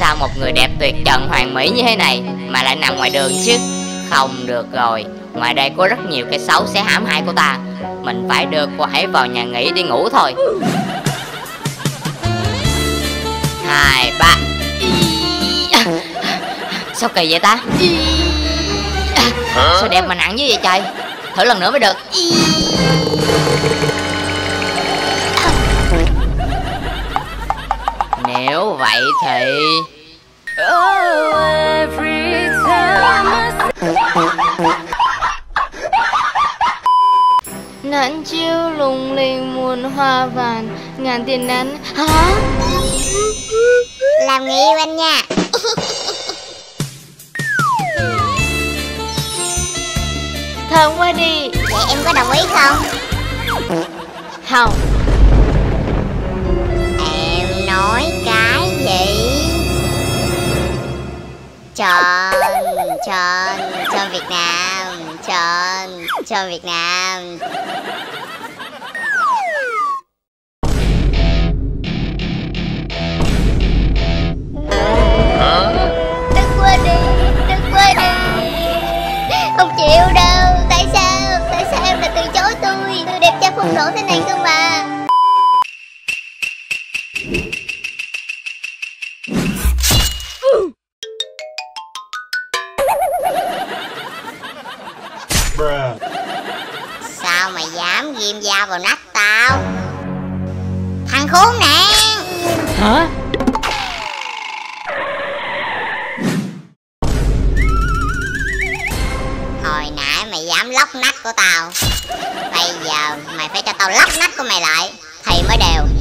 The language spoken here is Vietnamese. sao một người đẹp tuyệt trần hoàn mỹ như thế này mà lại nằm ngoài đường chứ? Không được rồi, ngoài đây có rất nhiều cái xấu sẽ hãm hại cô ta. Mình phải đưa cô ấy vào nhà nghỉ đi ngủ thôi. 2, 3. Sao kỳ vậy ta? Sao đẹp mà nặng như vậy trời? Thử lần nữa mới được. Nếu vậy thì... Nắng chiều lung linh muôn hoa vàng, ngàn tiền nắng. Hả? Làm người yêu anh nha. Thơm quá đi. Vậy em có đồng ý không? Không. Em nói cái gì? Cho Việt Nam, cho Việt Nam. Không chịu đâu. Tại sao em lại từ chối tôi? Tôi đẹp trai phong độ thế này cơ mà. Sao mày dám ghim dao vào nách tao? Thằng khốn nạn. Hả? Mày dám lóc nách của tao, bây giờ mày phải cho tao lóc nách của mày lại thì mới đều.